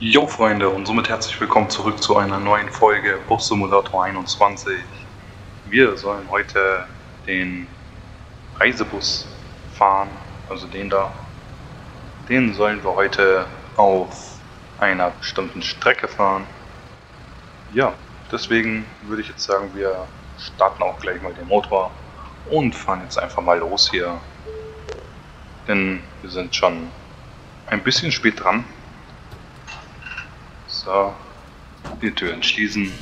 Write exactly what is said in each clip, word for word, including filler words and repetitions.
Jo Freunde, und somit herzlich willkommen zurück zu einer neuen Folge Bus Simulator einundzwanzig. Wir sollen heute den Reisebus fahren, also den da. Den sollen wir heute auf einer bestimmten Strecke fahren. Ja, deswegen würde ich jetzt sagen, wir starten auch gleich mal den Motor und fahren jetzt einfach mal los hier. Denn wir sind schon ein bisschen spät dran. So, die Tür entschließen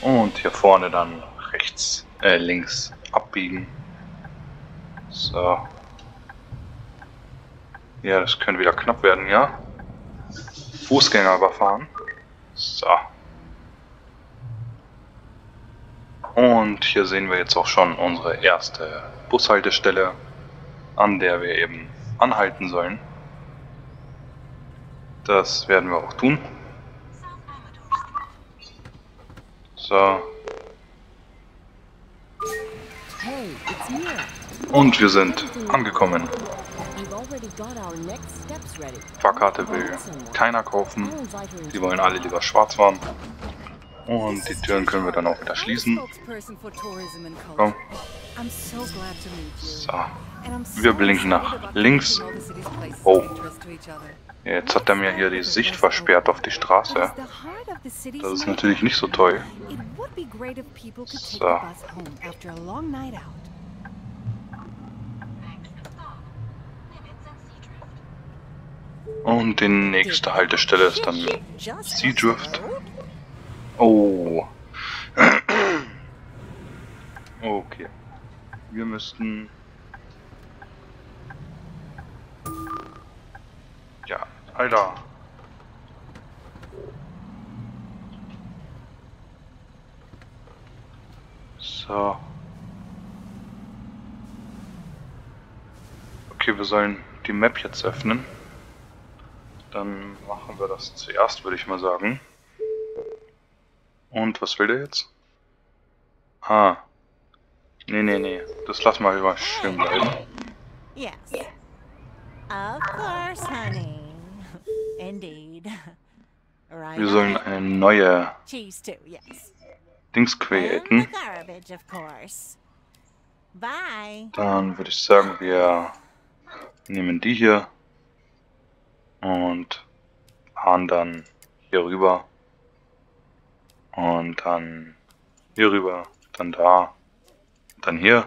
und hier vorne dann rechts, äh, links abbiegen. So. Ja, das könnte wieder knapp werden, ja. Fußgänger überfahren. So. Und hier sehen wir jetzt auch schon unsere erste Bushaltestelle, an der wir eben anhalten sollen. Das werden wir auch tun. So. Und wir sind angekommen. Fahrkarte will keiner kaufen. Die wollen alle lieber schwarz fahren. Und die Türen können wir dann auch wieder schließen. Komm. So. Wir blinken nach links. Oh. Jetzt hat er mir hier die Sicht versperrt auf die Straße. Das ist natürlich nicht so toll. So. Und die nächste Haltestelle ist dann Sea Drift. Oh. Okay. Wir müssten... Ja, Alter. So. Okay, wir sollen die Map jetzt öffnen. Dann machen wir das zuerst, würde ich mal sagen. Und was will der jetzt? Ah. Nee, nee, nee. Das lassen wir immer schön bleiben. Yes. Of course, honey. Indeed. Wir sollen eine neue Dings createn. Dann würde ich sagen, wir nehmen die hier und fahren dann hier rüber. Und dann hier rüber, dann da, dann hier.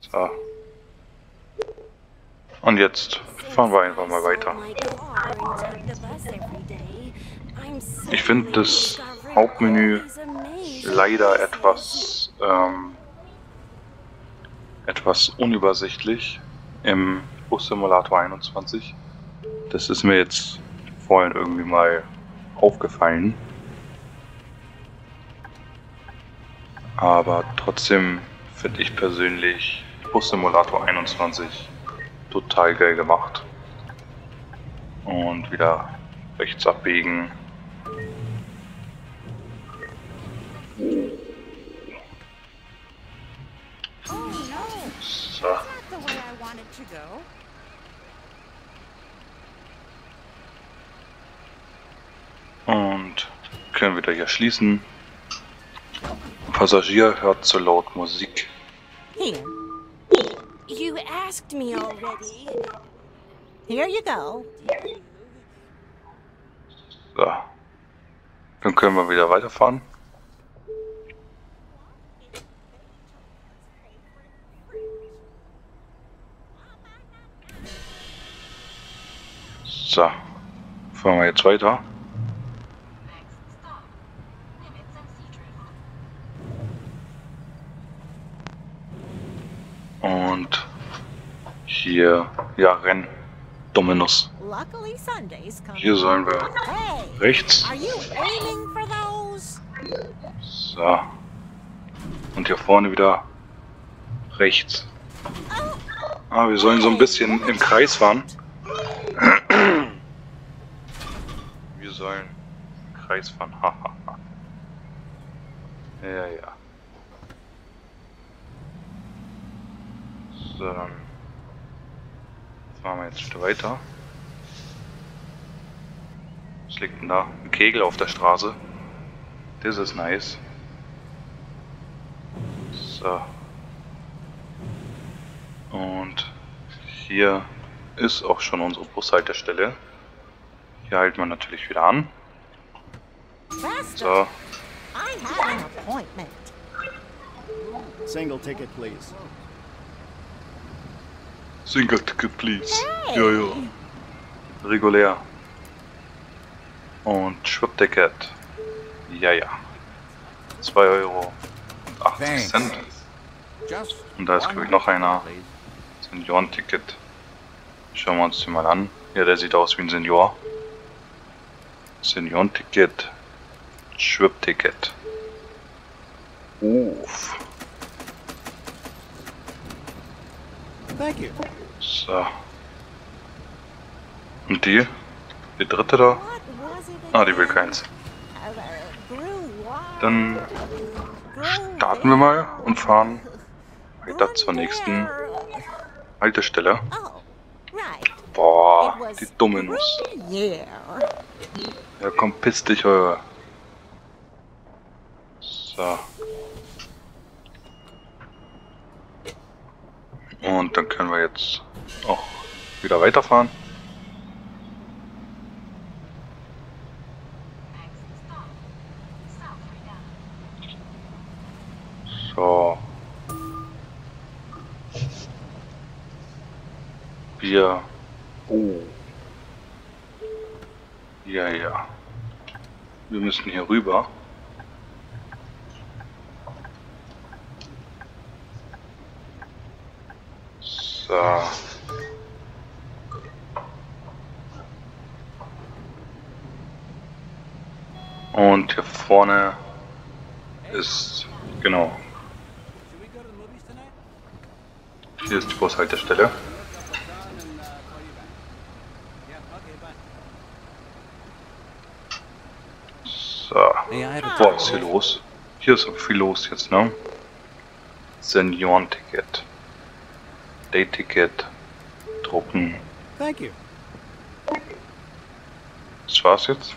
So. Und jetzt fahren wir einfach mal weiter. Ich finde das Hauptmenü leider etwas, ähm, etwas unübersichtlich im Bus Simulator einundzwanzig. Das ist mir jetzt vorhin irgendwie mal aufgefallen. Aber trotzdem finde ich persönlich Bus Simulator einundzwanzig total geil gemacht. Und wieder rechts abbiegen. So. Und können wieder hier schließen. Passagier hört zu laut Musik. Here. You asked me already. Here you go. So. Dann können wir wieder weiterfahren. So. Fahren wir jetzt weiter. Und hier, ja, renn, Dominus. Hier sollen wir rechts. So. Und hier vorne wieder rechts. Ah, wir sollen so ein bisschen im Kreis fahren. Wir sollen im Kreis fahren. Ja, ja. So, dann Fahren wir jetzt ein Stück weiter. Was liegt denn da? Ein Kegel auf der Straße. Das ist nice. So. Und hier ist auch schon unsere Bushaltestelle. Hier halten wir natürlich wieder an. So. Single ticket, please. Single ticket, please. Hey. Ja, ja. Regulär. Und Schwippticket. Ja, ja. zwei Euro achtzig. Thanks. Und da ist, glaube ich, noch einer. Seniorenticket. Schauen wir uns den mal an. Ja, der sieht aus wie ein Senior. Seniorenticket. Schwippticket. Uff. So. Und die? Die dritte da? Ah, die will keins. Dann starten wir mal und fahren weiter zur nächsten Haltestelle. Boah, die dumme Nuss. Ja komm, piss dich, Alter. So. Und dann können wir jetzt auch wieder weiterfahren. So. Wir. Oh. Ja, ja. Wir müssen hier rüber. So. Und hier vorne ist, genau, hier ist die Bushaltestelle. So, boah, ist hier los? Hier ist auch viel los jetzt, ne? Seniorenticket. Dayticket drucken. Thank you. Das war's jetzt?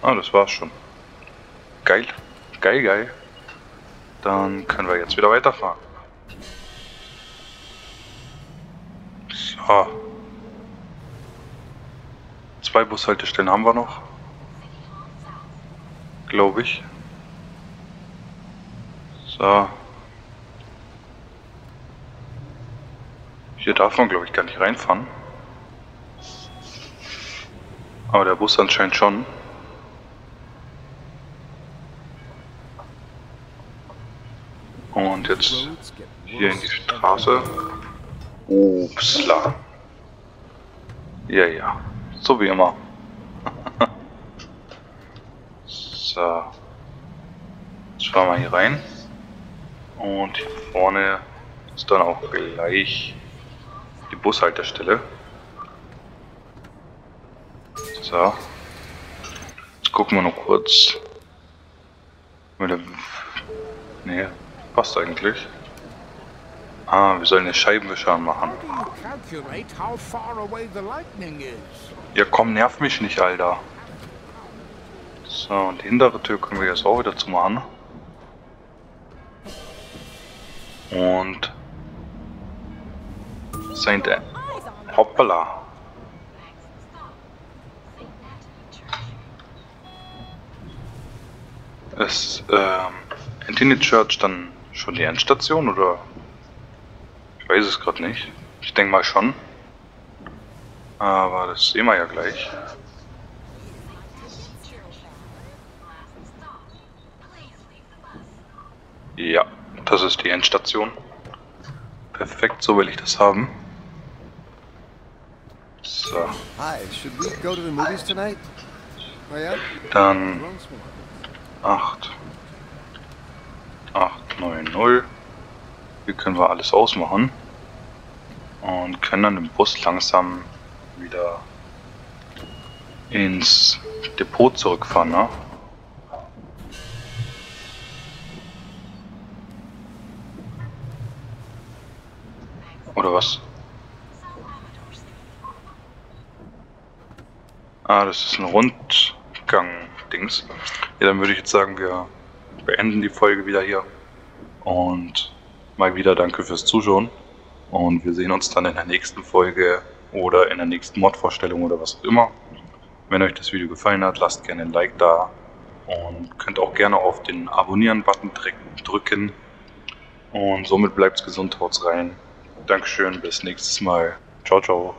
Ah, das war's schon. Geil. Geil, geil. Dann können wir jetzt wieder weiterfahren. So. Zwei Bushaltestellen haben wir noch. Glaube ich. So. Hier darf man, glaube ich, gar nicht reinfahren. Aber der Bus anscheinend schon. Und jetzt hier in die Straße. Upsla. Ja, ja. So wie immer. So. Jetzt fahren wir hier rein. Und hier vorne ist dann auch gleich die Bushaltestelle. So. Jetzt gucken wir noch kurz. Ne, passt eigentlich. Ah, wir sollen den Scheibenwischer machen. Ja komm, nerv mich nicht, Alter. So, und die hintere Tür können wir jetzt auch wieder zumachen. Und Saint Anne. Hoppala. Ist ähm, Antony Church dann schon die Endstation oder? Ich weiß es gerade nicht. Ich denke mal schon. Aber das sehen wir ja gleich. Ja, das ist die Endstation. Perfekt, so will ich das haben. So. Dann acht neun null. Hier können wir alles ausmachen. Und können dann den Bus langsam wieder ins Depot zurückfahren, ne? Oder was? Ah, das ist ein Rundgang-Dings. Ja, dann würde ich jetzt sagen, wir beenden die Folge wieder hier. Und mal wieder danke fürs Zuschauen. Und wir sehen uns dann in der nächsten Folge oder in der nächsten Mod-Vorstellung oder was auch immer. Wenn euch das Video gefallen hat, lasst gerne ein Like da. Und könnt auch gerne auf den Abonnieren-Button drücken. Und somit bleibt's gesund, haut's rein. Dankeschön, bis nächstes Mal. Ciao, ciao.